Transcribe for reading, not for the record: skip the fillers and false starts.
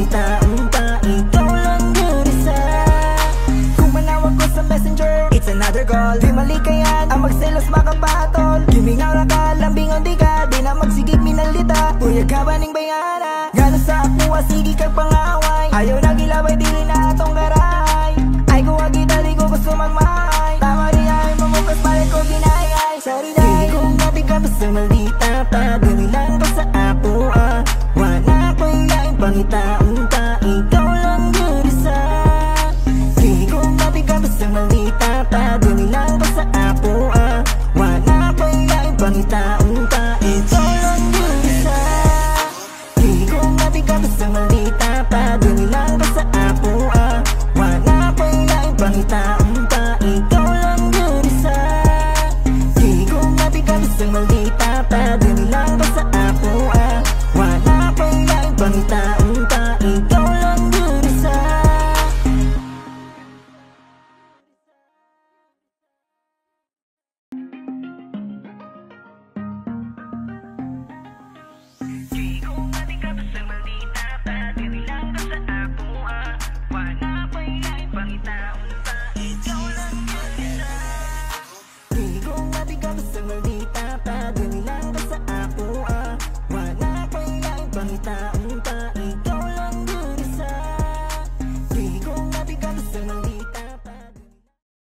Maldita, ikaw lang durisa. Kung manawag ko sa messenger, it's another call. Di mali kayan, ang magselos makapahatol. Gimingaw na ka, lambingon di ka, di na magsigig minaldita. Uyag ka ba ning bayana? Gano sa apuwa, sige kang pangaway. Ayaw na gilabay, dili na atong garay. Ay kung wagi dali ko gusto magmahay. Tama di ay mamukas, pare ko ginayay. Sorry day, hindi kong natin ka pa sa maldita pa. Dili lang pa sa apuwa. Pangita-unta, ikaw lang durisa. Di ko matigang basta maldita pa. Dali lang pa sa apo, ah. Wala pa yung pangita-unta.